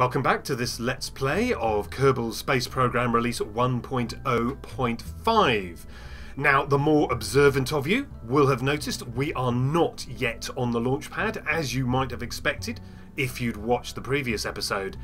Welcome back to this Let's Play of Kerbal Space Program Release 1.0.5. Now, the more observant of you will have noticed we are not yet on the launch pad, as you might have expected if you'd watched the previous episode.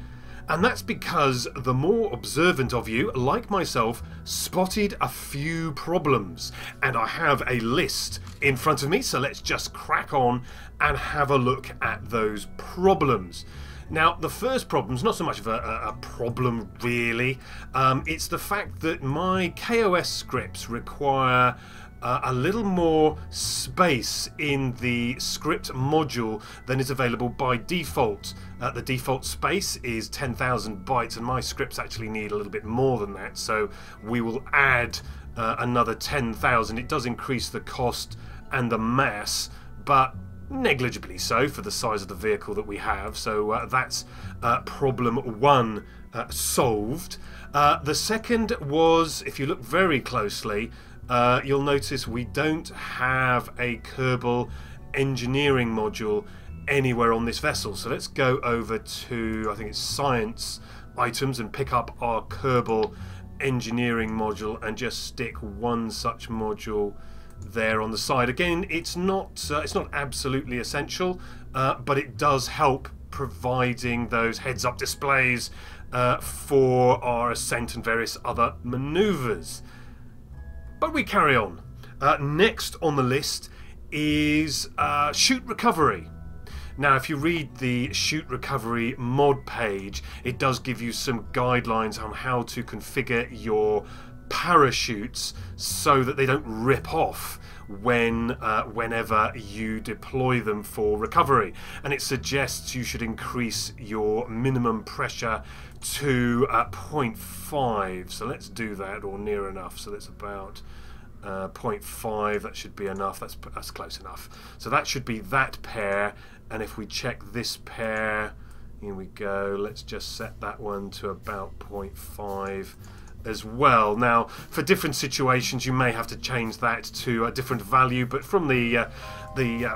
And that's because the more observant of you, like myself, spotted a few problems. And I have a list in front of me, so let's just crack on and have a look at those problems. Now, the first problem's not so much of a problem, really. It's the fact that my KOS scripts require a little more space in the script module than is available by default. The default space is 10,000 bytes, and my scripts actually need a little bit more than that, so we will add another 10,000. It does increase the cost and the mass, but negligibly so for the size of the vehicle that we have, so that's problem one solved. The second was, if you look very closely, you'll notice we don't have a Kerbal Engineering module anywhere on this vessel, so let's go over to, I think it's Science Items, and pick up our Kerbal Engineering module and just stick one such module there on the side. Again, it's not absolutely essential, but it does help providing those heads-up displays for our ascent and various other maneuvers. But we carry on. Next on the list is chute recovery. Now, if you read the chute recovery mod page, it does give you some guidelines on how to configure your parachutes so that they don't rip off whenever you deploy them for recovery, and it suggests you should increase your minimum pressure to 0.5, so let's do that, or near enough, so that's about 0.5. That should be enough. That's close enough, so that should be that pair. And if we check this pair, here we go, let's just set that one to about 0.5 as well. Now, for different situations you may have to change that to a different value, but from the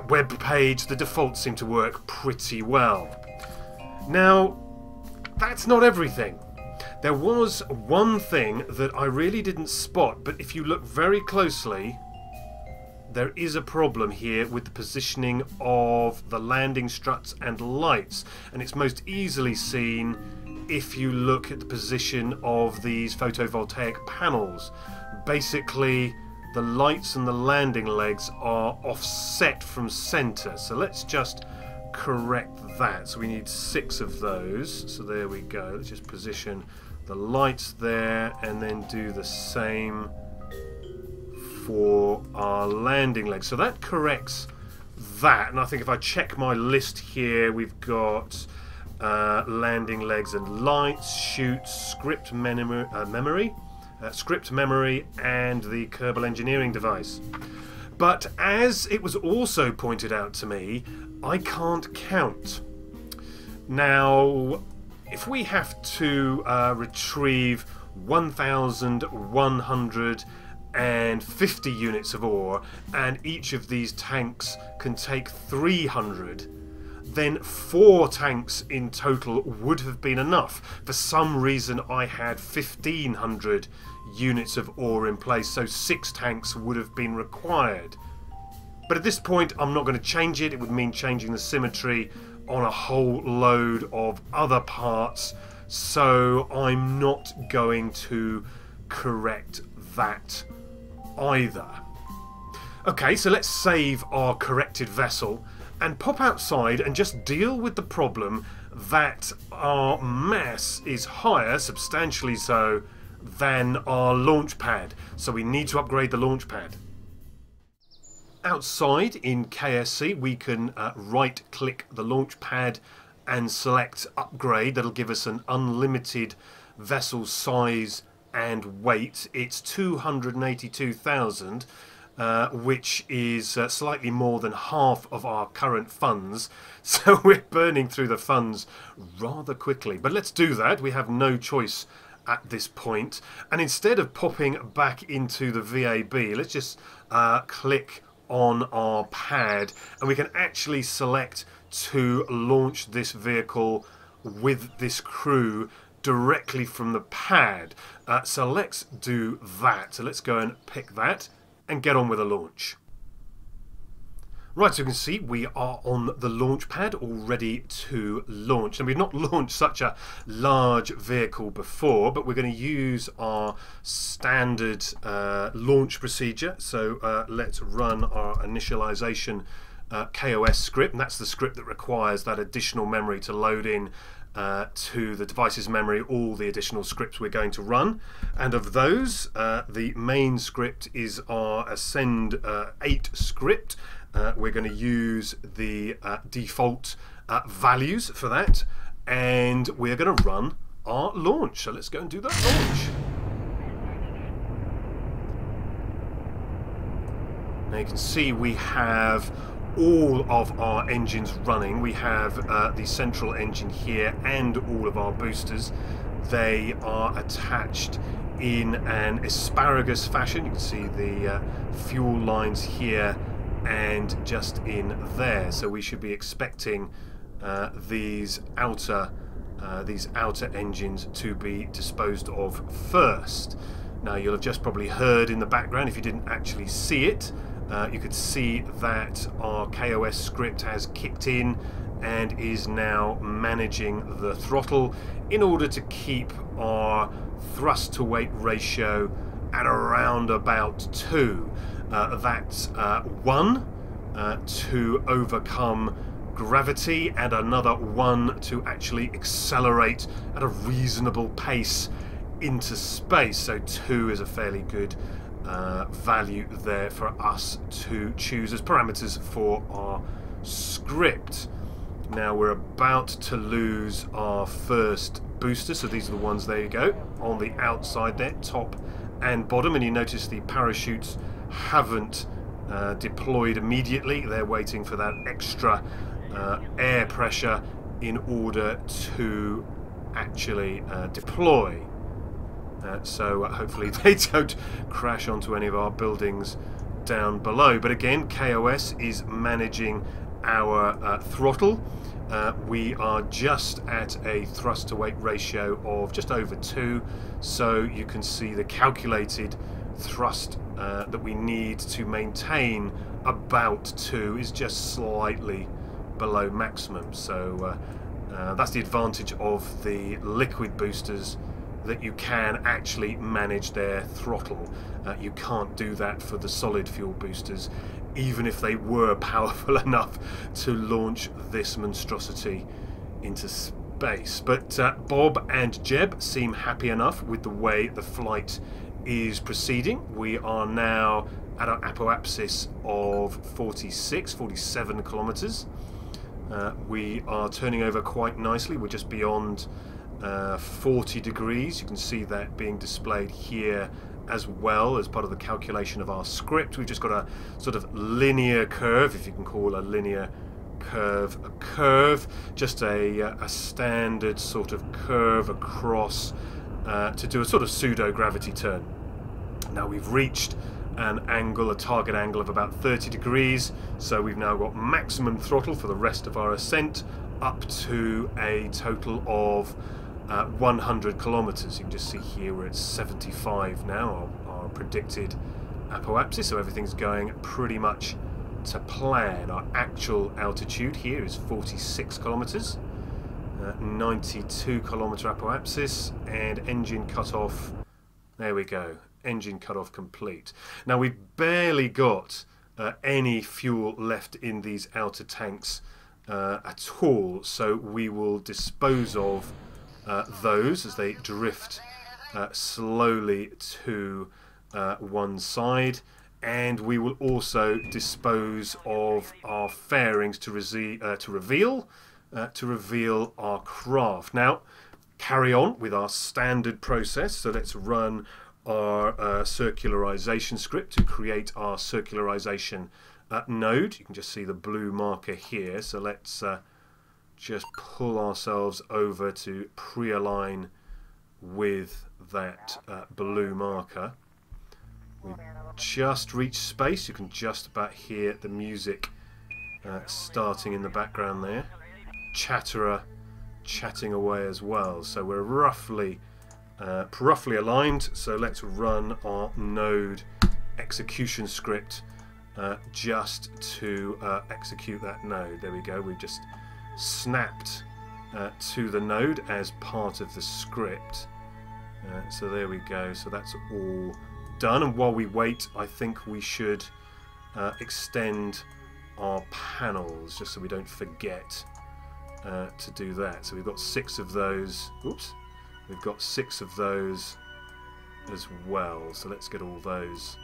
web page the defaults seem to work pretty well. Now, that's not everything. There was one thing that I really didn't spot, but if you look very closely, there is a problem here with the positioning of the landing struts and lights, and it's most easily seen if you look at the position of these photovoltaic panels. Basically, the lights and the landing legs are offset from center, so let's just correct that. So we need 6 of those, so there we go. Let's just position the lights there and then do the same for our landing legs. So that corrects that, and I think if I check my list here, we've got landing legs and lights, chutes, script memory, and the Kerbal Engineering device. But as it was also pointed out to me, I can't count. Now, if we have to retrieve 1,150 units of ore, and each of these tanks can take 300, then 4 tanks in total would have been enough. For some reason I had 1,500 units of ore in place, so 6 tanks would have been required. But at this point I'm not going to change it. It would mean changing the symmetry on a whole load of other parts, so I'm not going to correct that either. Okay, so let's save our corrected vessel and pop outside and just deal with the problem that our mass is higher, substantially so, than our launch pad. So we need to upgrade the launch pad. Outside in KSC we can right click the launch pad and select upgrade. That'll give us an unlimited vessel size and weight. It's 282,000. Which is slightly more than half of our current funds, so we're burning through the funds rather quickly. But let's do that. We have no choice at this point. And instead of popping back into the VAB, let's just click on our pad, and we can actually select to launch this vehicle with this crew directly from the pad. So let's do that. So let's go and pick that and get on with the launch. Right, so you can see we are on the launch pad, all ready to launch. And we've not launched such a large vehicle before, but we're going to use our standard launch procedure. So let's run our initialization KOS script, and that's the script that requires that additional memory to load in to the device's memory all the additional scripts we're going to run. And of those, the main script is our ascend 8 script. We're going to use the default values for that, and we're going to run our launch. So let's go and do that launch. Now you can see we have all of our engines running. We have the central engine here and all of our boosters. They are attached in an asparagus fashion. You can see the fuel lines here and just in there. So we should be expecting these outer engines to be disposed of first. Now you'll have just probably heard in the background, if you didn't actually see it, you could see that our KOS script has kicked in and is now managing the throttle in order to keep our thrust to weight ratio at around about 2. That's 1 to overcome gravity, and another 1 to actually accelerate at a reasonable pace into space. So 2 is a fairly good value there for us to choose as parameters for our script. Now we're about to lose our first booster, so these are the ones, there you go, on the outside there, top and bottom, and you notice the parachutes haven't deployed immediately. They're waiting for that extra air pressure in order to actually deploy. So hopefully they don't crash onto any of our buildings down below. But again, KOS is managing our throttle. We are just at a thrust to weight ratio of just over 2, so you can see the calculated thrust that we need to maintain about 2 is just slightly below maximum. So that's the advantage of the liquid boosters, that you can actually manage their throttle. You can't do that for the solid fuel boosters, even if they were powerful enough to launch this monstrosity into space. But Bob and Jeb seem happy enough with the way the flight is proceeding. We are now at an apoapsis of 47 kilometers. We are turning over quite nicely. We're just beyond 40 degrees. You can see that being displayed here as well as part of the calculation of our script. We've just got a sort of linear curve, if you can call a linear curve a curve, just a standard sort of curve across to do a sort of pseudo-gravity turn. Now we've reached an angle, a target angle of about 30 degrees, so we've now got maximum throttle for the rest of our ascent up to a total of 100 kilometers. You can just see here we're at 75 now, our predicted apoapsis, so everything's going pretty much to plan. Our actual altitude here is 46 kilometers, 92 kilometer apoapsis, and engine cutoff. There we go, engine cutoff complete. Now we've barely got any fuel left in these outer tanks at all, so we will dispose of those as they drift slowly to one side, and we will also dispose of our fairings to reveal our craft. Now carry on with our standard process, so let's run our circularization script to create our circularization node. You can just see the blue marker here, so let's just pull ourselves over to pre-align with that blue marker. We've just reached space. You can just about hear the music starting in the background there. Chatterer chatting away as well. So we're roughly aligned. So let's run our node execution script just to execute that node. There we go. We've just snapped to the node as part of the script. So there we go. So that's all done. And while we wait, I think we should extend our panels just so we don't forget to do that. So we've got 6 of those. Oops. We've got 6 of those as well. So let's get all those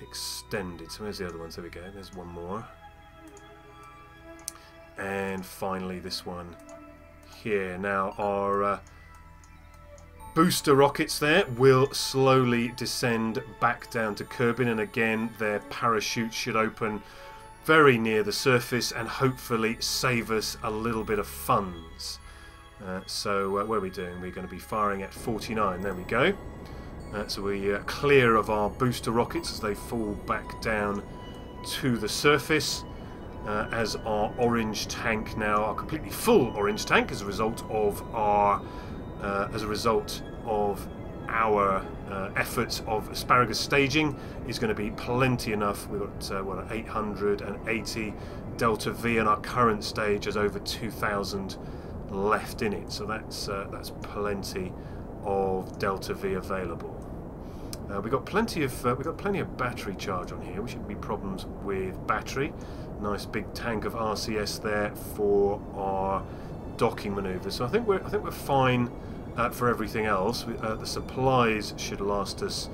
extended. So where's the other ones? There we go. There's one more. And finally this one here. Now our booster rockets there will slowly descend back down to Kerbin, and again their parachutes should open very near the surface and hopefully save us a little bit of funds. So what are we doing? We're going to be firing at 49. There we go. So we clear of our booster rockets as they fall back down to the surface, as our orange tank now, our completely full orange tank, as a result of our efforts of asparagus staging, is going to be plenty enough. We've got 880 Delta V, and our current stage has over 2,000 left in it. So that's plenty of Delta V available. We've got plenty of battery charge on here. We shouldn't be problems with battery. Nice big tank of RCS there for our docking manoeuvres. So I think we're fine. For everything else, the supplies should last us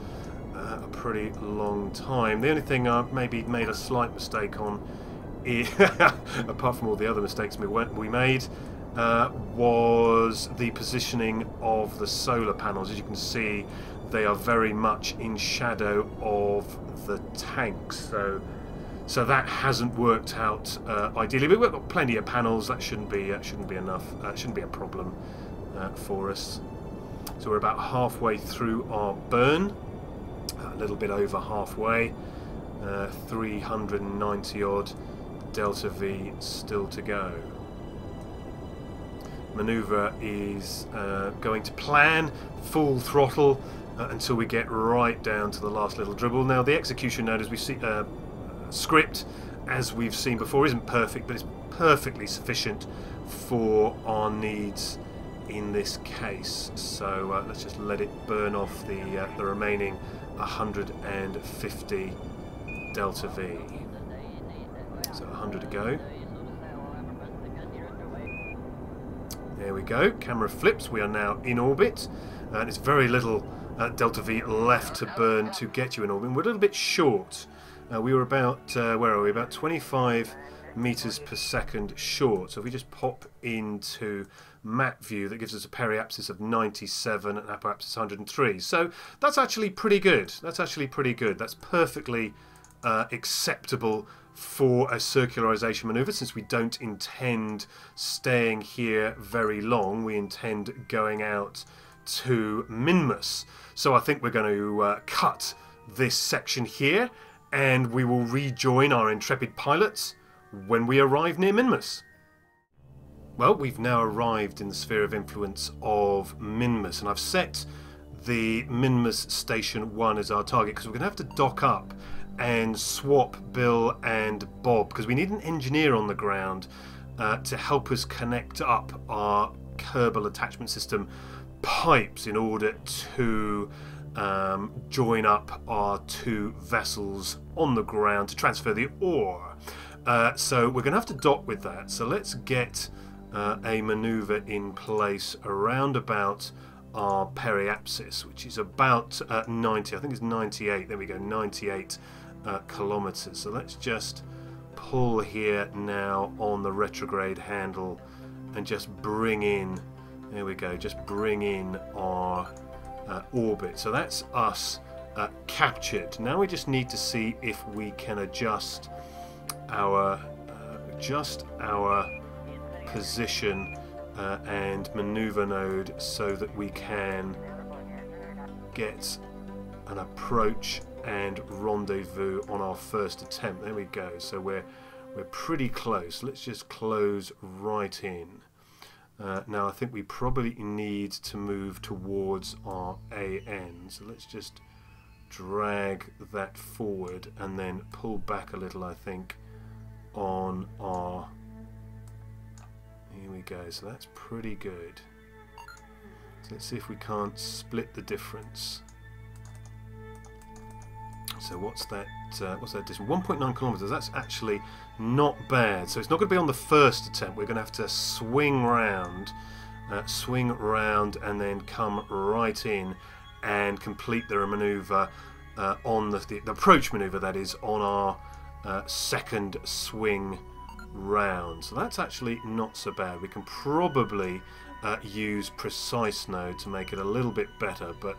a pretty long time. The only thing I maybe made a slight mistake on, apart from all the other mistakes we made, was the positioning of the solar panels. As you can see, they are very much in shadow of the tanks, so that hasn't worked out ideally. But we've got plenty of panels. That shouldn't be enough. Shouldn't be a problem. For us. So we're about halfway through our burn, a little bit over halfway, 390 odd Delta V still to go. Manoeuvre is going to plan, full throttle until we get right down to the last little dribble. Now the execution node, as we see, script, as we've seen before, isn't perfect, but it's perfectly sufficient for our needs in this case. So let's just let it burn off the remaining 150 Delta V. So 100 to go. There we go. Camera flips. We are now in orbit, and it's very little Delta V left to burn to get you in orbit. We're a little bit short. We were about where are we? About 25 meters per second short. So if we just pop into map view, that gives us a periapsis of 97 and apoapsis 103. So that's actually pretty good. That's actually pretty good. That's perfectly acceptable for a circularization maneuver, since we don't intend staying here very long. We intend going out to Minmus. So I think we're going to cut this section here, and we will rejoin our intrepid pilots when we arrive near Minmus. Well, we've now arrived in the sphere of influence of Minmus, and I've set the Minmus Station 1 as our target, because we're going to have to dock up and swap Bill and Bob, because we need an engineer on the ground to help us connect up our Kerbal attachment system pipes in order to join up our two vessels on the ground to transfer the ore. So we're going to have to dock with that. So let's get a manoeuvre in place around about our periapsis, which is about 90, I think it's 98, there we go, 98 kilometres. So let's just pull here now on the retrograde handle and just bring in, there we go, just bring in our orbit. So that's us captured. Now we just need to see if we can adjust our position and manoeuvre node so that we can get an approach and rendezvous on our first attempt. There we go. So we're pretty close. Let's just close right in. Now I think we probably need to move towards our AN, so let's just drag that forward and then pull back a little, I think, on our... Here we go, so that's pretty good. So let's see if we can't split the difference. So what's that distance? 1.9 kilometers. That's actually not bad. So it's not going to be on the first attempt. We're going to have to swing round, and then come right in and complete the maneuver on the approach maneuver. That is on our second swing round. So that's actually not so bad. We can probably use precise node to make it a little bit better, but.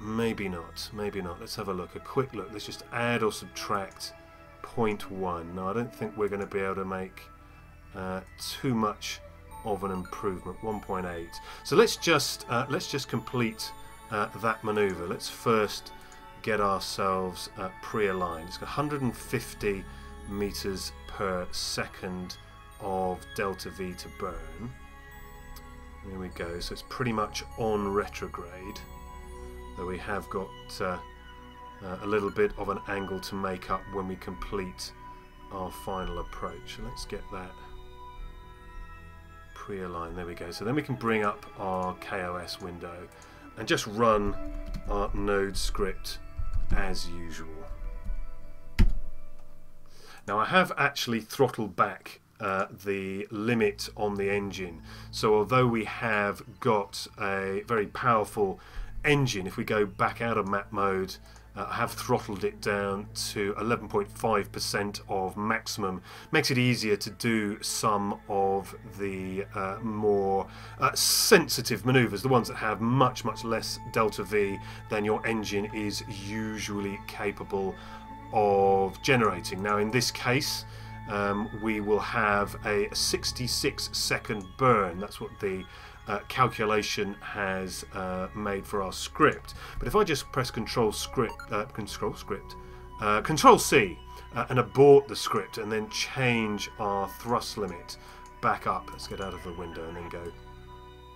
Maybe not, maybe not. Let's have a look, a quick look. Let's just add or subtract 0.1. Now, I don't think we're going to be able to make too much of an improvement, 1.8. So let's just complete that manoeuvre. Let's first get ourselves pre-aligned. It's 150 meters per second of delta V to burn. There we go, so it's pretty much on retrograde. So we have got a little bit of an angle to make up when we complete our final approach. Let's get that pre-aligned. There we go. So then we can bring up our KOS window and just run our node script as usual. Now I have actually throttled back the limit on the engine. So although we have got a very powerful engine, if we go back out of map mode, I have throttled it down to 11.5% of maximum. Makes it easier to do some of the more sensitive maneuvers, the ones that have much, much less delta V than your engine is usually capable of generating. Now in this case, we will have a 66-second burn. That's what the calculation has made for our script. But if I just press Control C and abort the script and then change our thrust limit back up, let's get out of the window and then go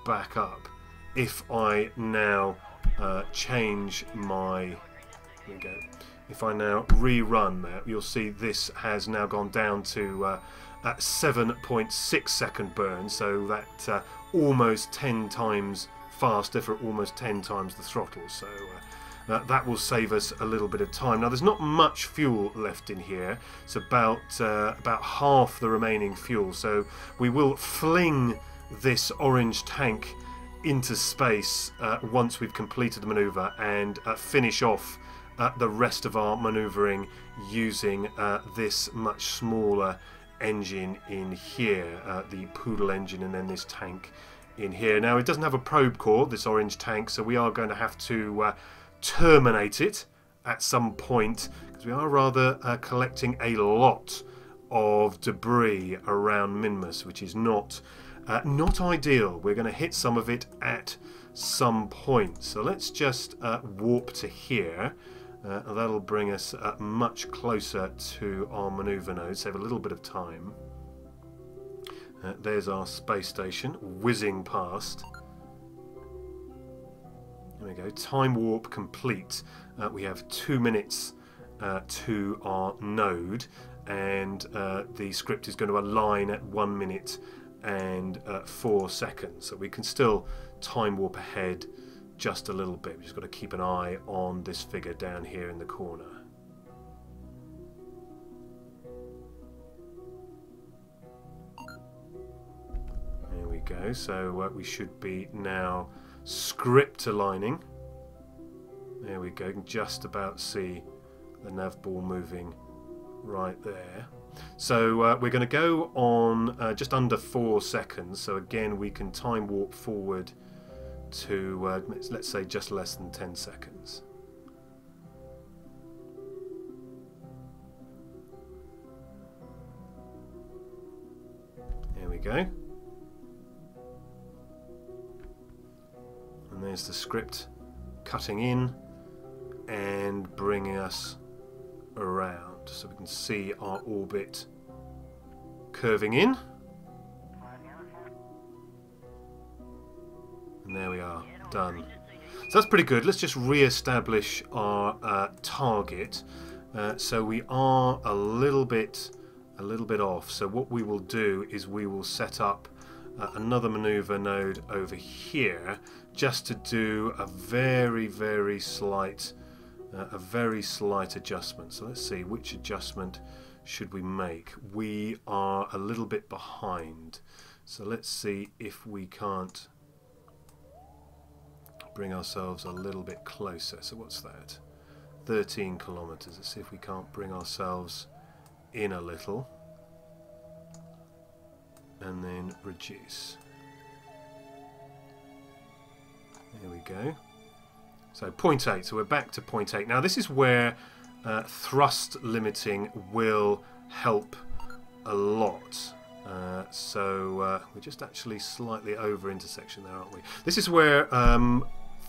back up. If I now change my, there we go. If I now rerun that, you'll see this has now gone down to 7.6 second burn, so that almost 10 times faster for almost 10 times the throttle, so that will save us a little bit of time. Now there's not much fuel left in here, it's about half the remaining fuel, so we will fling this orange tank into space once we've completed the manoeuvre and finish off the rest of our manoeuvring using this much smaller engine in here, the poodle engine, and then this tank in here. Now it doesn't have a probe core, this orange tank, so we are going to have to terminate it at some point, because we are rather collecting a lot of debris around Minmus, which is not ideal. We're going to hit some of it at some point, so let's just warp to here. That'll bring us much closer to our manoeuvre node, save a little bit of time. There's our space station whizzing past. There we go, time warp complete. We have 2 minutes to our node, and the script is going to align at 1 minute and 4 seconds, so we can still time warp ahead just a little bit. We've just got to keep an eye on this figure down here in the corner. There we go, so we should be now script aligning. There we go, you can just about see the nav ball moving right there. So we're going to go on just under 4 seconds, so again we can time warp forward to let's say just less than 10 seconds. There we go. And there's the script cutting in and bringing us around, so we can see our orbit curving in. Done. So that's pretty good. Let's just re-establish our target. So we are a little bit off. So what we will do is we will set up another maneuver node over here just to do a very slight adjustment. So let's see, which adjustment should we make? We are a little bit behind. So let's see if we can't bring ourselves a little bit closer. So what's that? 13 kilometers. Let's see if we can't bring ourselves in a little and then reduce. There we go. So 0.8. So we're back to 0.8. Now this is where thrust limiting will help a lot. We're just actually slightly over intersection there, aren't we? This is where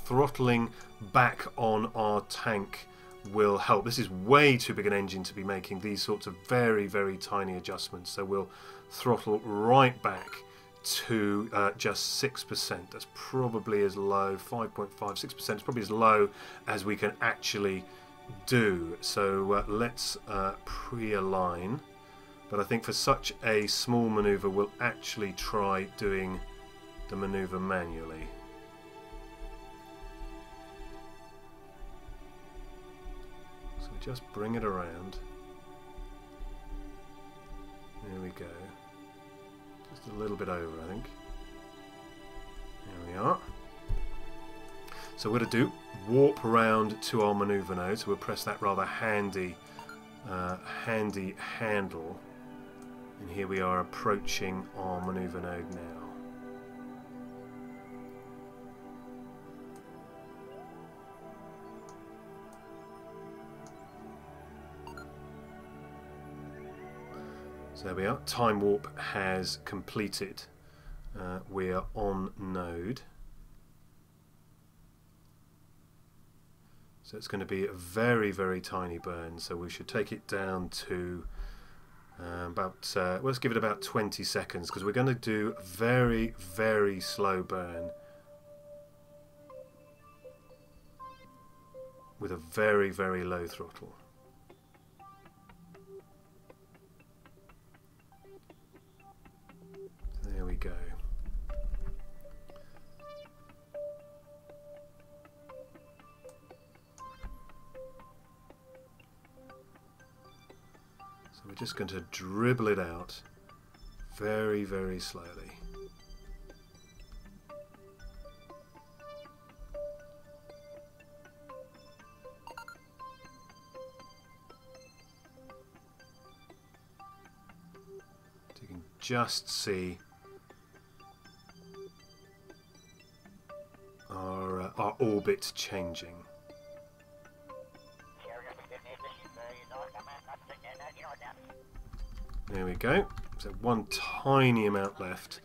throttling back on our tank will help. This is way too big an engine to be making these sorts of very tiny adjustments. So we'll throttle right back to just 6%. That's probably as low, 5.5, 6% is probably as low as we can actually do. So let's pre-align. But I think for such a small manoeuvre, we'll actually try doing the manoeuvre manually. So just bring it around. There we go. Just a little bit over, I think. There we are. So we're going to do warp round to our manoeuvre node. So we'll press that rather handy, handle. And here we are approaching our manoeuvre node now. So there we are. Time warp has completed. We are on node. So it's going to be a very tiny burn. So we should take it down to let's give it about 20 seconds because we're going to do a very slow burn with a very low throttle. There we go. We're just going to dribble it out very slowly. So you can just see our orbit changing. There we go. So one tiny amount left.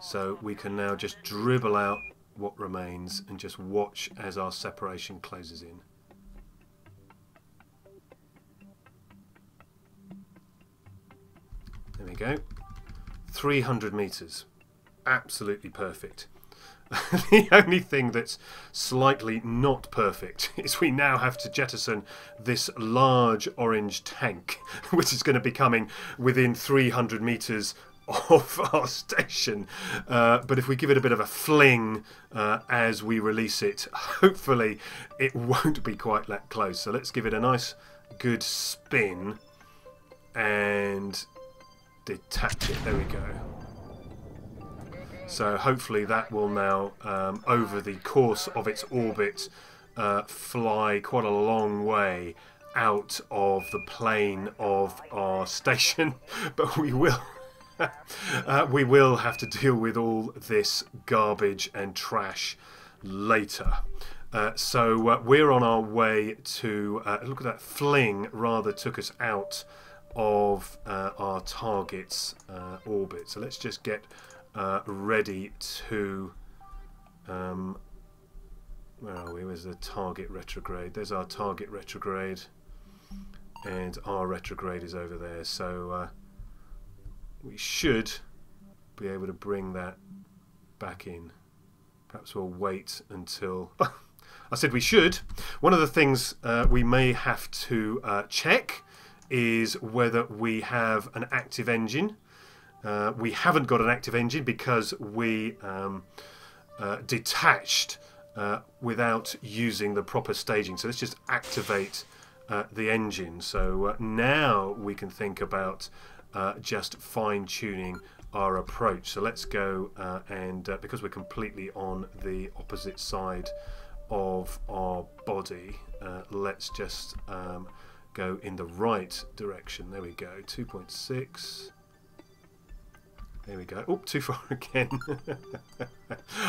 So we can now just dribble out what remains and just watch as our separation closes in. There we go. 300 meters. Absolutely perfect. The only thing that's slightly not perfect is we now have to jettison this large orange tank, which is going to be coming within 300 meters of our station. But if we give it a bit of a fling as we release it, hopefully it won't be quite that close. So let's give it a nice good spin and detach it. There we go. So hopefully that will now, over the course of its orbit, fly quite a long way out of the plane of our station. But we will, we will have to deal with all this garbage and trash later. So we're on our way to, look at that fling, rather took us out of our target's orbit. So let's just get... ready to where are we? Where's the target retrograde? There's our target retrograde, and our retrograde is over there, so we should be able to bring that back in. Perhaps we'll wait until... I said we should. One of the things we may have to check is whether we have an active engine. We haven't got an active engine because we detached without using the proper staging. So let's just activate the engine. So now we can think about just fine-tuning our approach. So let's go and because we're completely on the opposite side of our body, let's just go in the right direction. There we go, 2.6. There we go. Oh, too far again.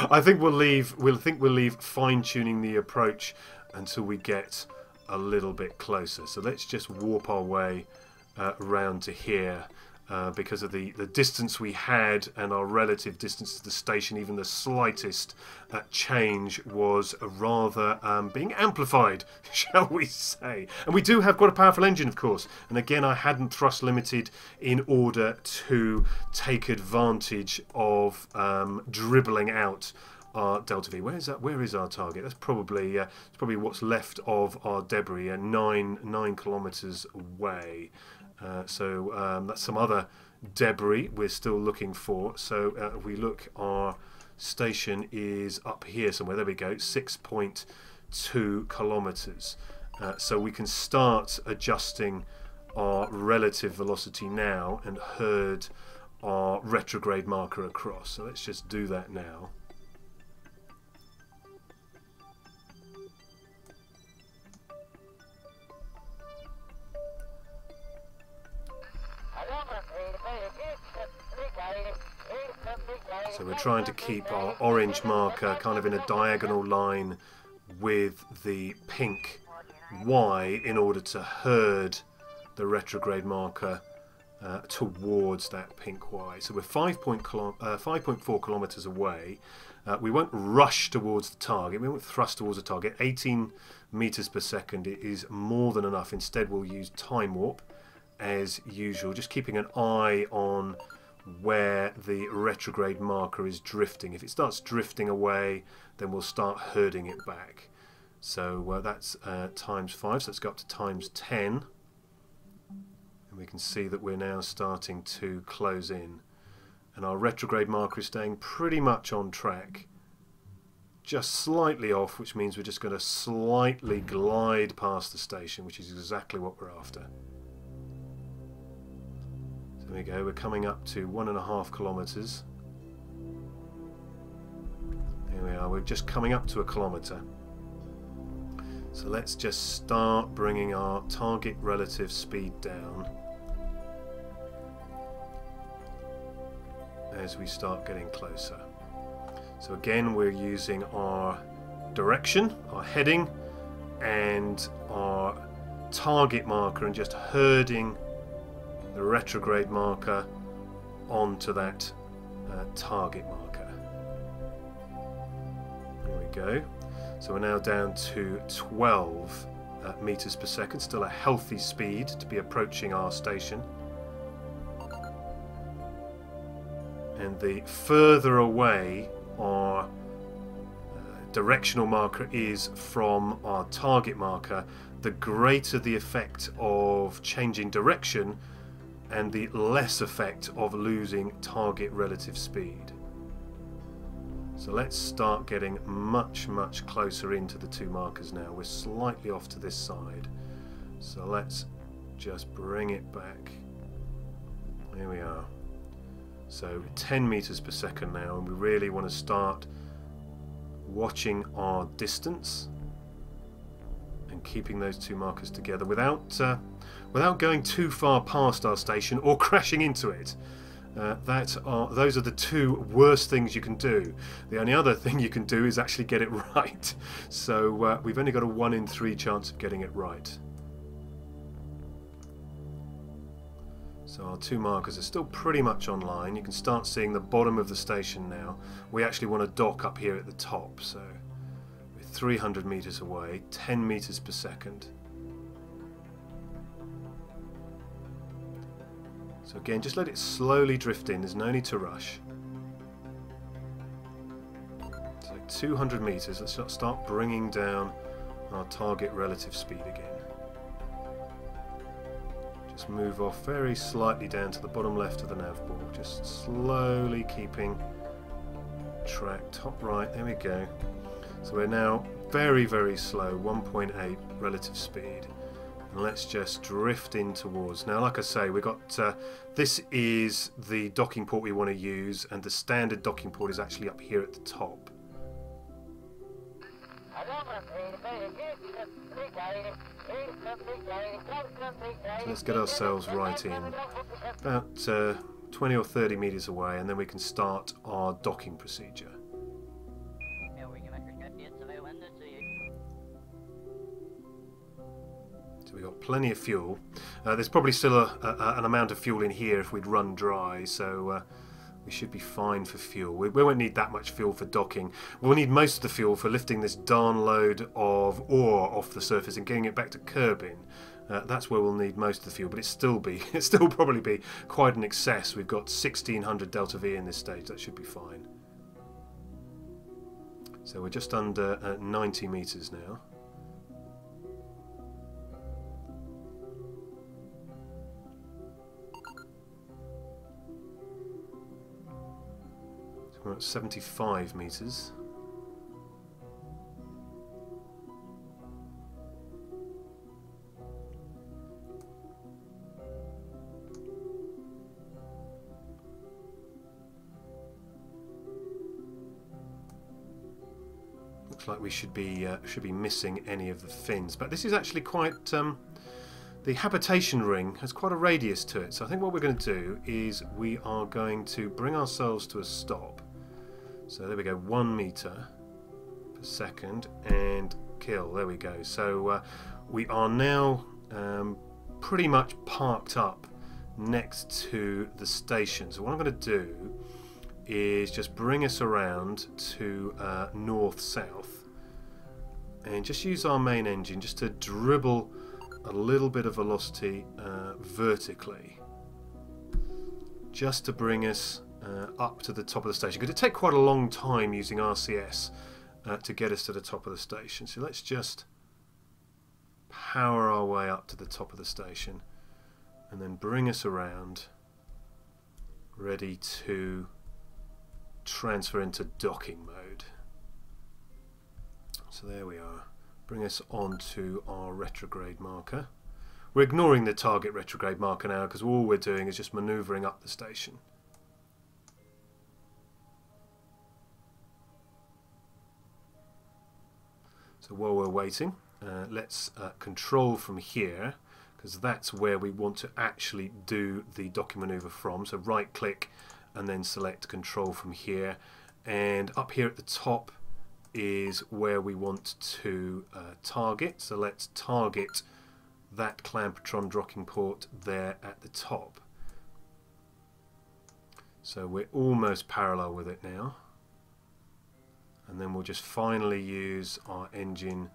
I think we'll leave fine-tuning the approach until we get a little bit closer. So let's just warp our way around to here. Because of the distance we had and our relative distance to the station, even the slightest change was rather being amplified, shall we say. And we do have quite a powerful engine, of course. And again, I hadn't thrust limited in order to take advantage of dribbling out our delta V. Where is that? Where is our target? That's probably what's left of our debris, 9 kilometers away. So that's some other debris we're still looking for. So if we look, our station is up here somewhere. There we go, 6.2 kilometers. So we can start adjusting our relative velocity now and herd our retrograde marker across. So let's just do that now. So we're trying to keep our orange marker kind of in a diagonal line with the pink Y in order to herd the retrograde marker towards that pink Y. So we're 5.4 kilometers away. We won't rush towards the target. We won't thrust towards the target. 18 meters per second is more than enough. Instead, we'll use time warp as usual, just keeping an eye on where the retrograde marker is drifting. If it starts drifting away, then we'll start herding it back. So that's times 5, so let's go up to times 10, and we can see that we're now starting to close in, and our retrograde marker is staying pretty much on track, just slightly off, which means we're just going to slightly glide past the station, which is exactly what we're after. There we go, we're coming up to 1.5 kilometers. Here we are, we're just coming up to a kilometer. So let's just start bringing our target relative speed down as we start getting closer. So again, we're using our direction, our heading, and our target marker, and just herding the retrograde marker onto that target marker. There we go. So we're now down to 12 meters per second, still a healthy speed to be approaching our station. And the further away our directional marker is from our target marker, the greater the effect of changing direction and the less effect of losing target relative speed. So let's start getting much, much closer into the two markers now. We're slightly off to this side. So let's just bring it back. There we are. So 10 meters per second now, and we really want to start watching our distance and keeping those two markers together without going too far past our station or crashing into it. Those are the two worst things you can do. The only other thing you can do is actually get it right. So we've only got a 1 in 3 chance of getting it right. So our two markers are still pretty much online. You can start seeing the bottom of the station now. We actually want to dock up here at the top, so we're 300 meters away, 10 meters per second. So again, just let it slowly drift in. There's no need to rush. So 200 meters, let's start bringing down our target relative speed again. Just move off very slightly down to the bottom left of the nav ball, just slowly keeping track, top right, there we go. So we're now very, very slow, 1.8 relative speed. And let's just drift in towards, now like I say, we've got, this is the docking port we want to use, and the standard docking port is actually up here at the top. So let's get ourselves right in, about 20 or 30 meters away, and then we can start our docking procedure. So we've got plenty of fuel. There's probably still an amount of fuel in here if we'd run dry, so we should be fine for fuel. We won't need that much fuel for docking. We'll need most of the fuel for lifting this darn load of ore off the surface and getting it back to Kerbin. That's where we'll need most of the fuel, but it'll still probably be quite an excess. We've got 1600 delta V in this stage. That should be fine. So we're just under 90 meters now. So we're at 75 meters. Like we should be missing any of the fins, but this is actually quite the habitation ring has quite a radius to it, so I think what we're going to do is we are going to bring ourselves to a stop. So there we go, 1 meter per second and kill, there we go. So we are now pretty much parked up next to the station, so what I'm going to do is just bring us around to north-south and just use our main engine just to dribble a little bit of velocity vertically, just to bring us up to the top of the station, because it takes quite a long time using RCS to get us to the top of the station. So let's just power our way up to the top of the station and then bring us around, ready to transfer into docking mode. So there we are, bring us on to our retrograde marker. We're ignoring the target retrograde marker now because all we're doing is just maneuvering up the station. So while we're waiting, let's control from here, because that's where we want to actually do the docking maneuver from. So right click and then select control from here, and up here at the top is where we want to target. So let's target that Clamp-Tron docking port there at the top. So we're almost parallel with it now, and then we'll just finally use our engine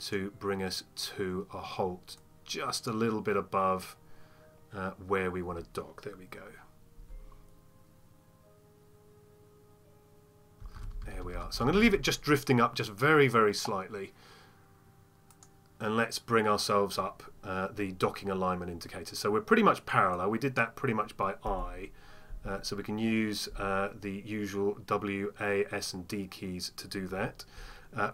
to bring us to a halt just a little bit above where we want to dock. There we go. There we are. So I'm going to leave it just drifting up just very, very slightly. And let's bring ourselves up the docking alignment indicator. So we're pretty much parallel. We did that pretty much by eye. So we can use the usual W, A, S and D keys to do that.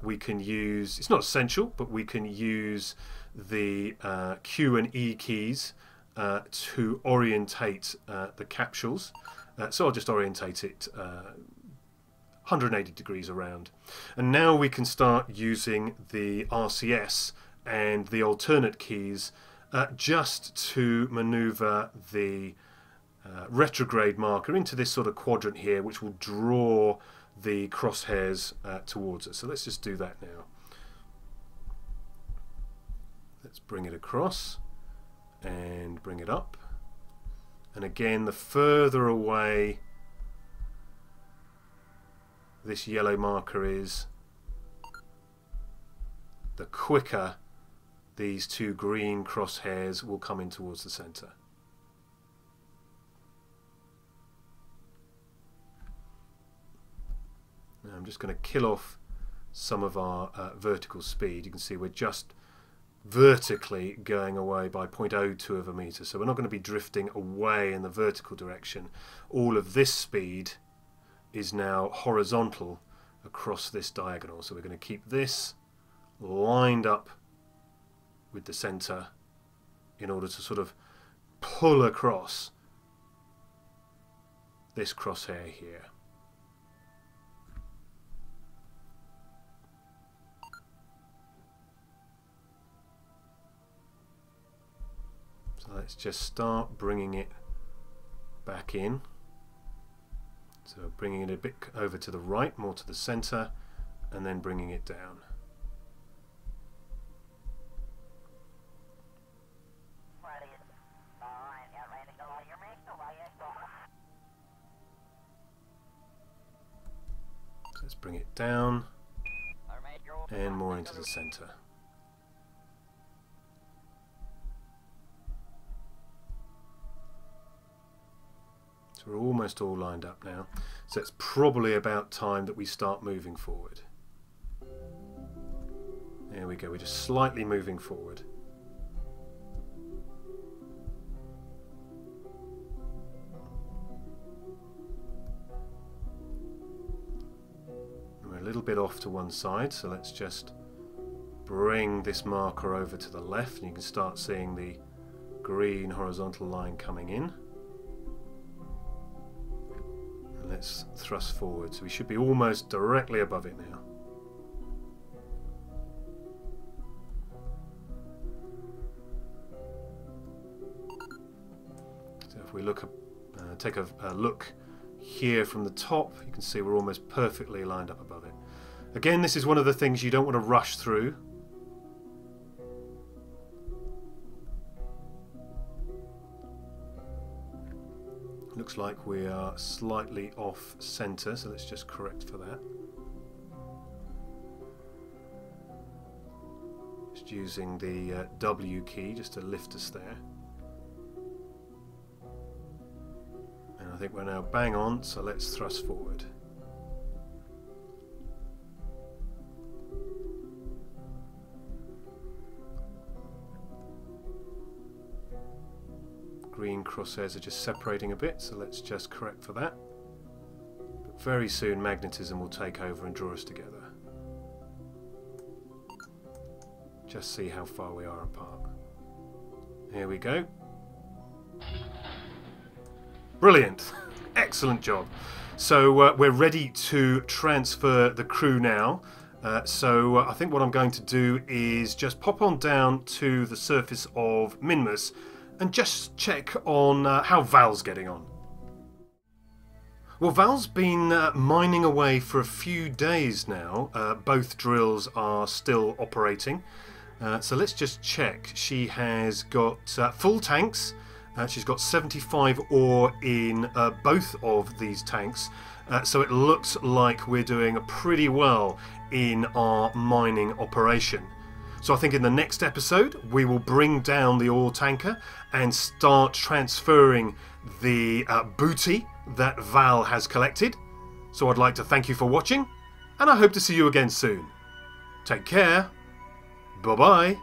We can use, it's not essential, but we can use the Q and E keys to orientate the capsules. So I'll just orientate it 180 degrees around, and now we can start using the RCS and the alternate keys just to maneuver the retrograde marker into this sort of quadrant here, which will draw the crosshairs towards us. So let's just do that now. Let's bring it across and bring it up, and again the further away this yellow marker is, the quicker these two green crosshairs will come in towards the center. Now I'm just going to kill off some of our vertical speed. You can see we're just vertically going away by 0.02 of a meter, so we're not going to be drifting away in the vertical direction. All of this speed is now horizontal across this diagonal, so we're going to keep this lined up with the center in order to sort of pull across this crosshair here. So let's just start bringing it back in. So bringing it a bit over to the right, more to the center, and then bringing it down. So let's bring it down and more into the center. So we're almost all lined up now, so it's probably about time that we start moving forward. There we go, we're just slightly moving forward. And we're a little bit off to one side, so let's just bring this marker over to the left, and you can start seeing the green horizontal line coming in. Let's thrust forward, so we should be almost directly above it now. So if we look, take a look here from the top, you can see we're almost perfectly lined up above it. Again, this is one of the things you don't want to rush through. Looks like we are slightly off center, so let's just correct for that. Just using the W key just to lift us there. And I think we're now bang on, so let's thrust forward. Green crosshairs are just separating a bit, so let's just correct for that. But very soon magnetism will take over and draw us together. Just see how far we are apart. Here we go. Brilliant! Excellent job! So we're ready to transfer the crew now. So I think what I'm going to do is just pop on down to the surface of Minmus and just check on how Val's getting on. Well, Val's been mining away for a few days now. Both drills are still operating. So let's just check. She has got full tanks. She's got 75 ore in both of these tanks. So it looks like we're doing pretty well in our mining operation. So I think in the next episode we will bring down the ore tanker and start transferring the booty that Val has collected. So I'd like to thank you for watching, and I hope to see you again soon. Take care. Bye-bye.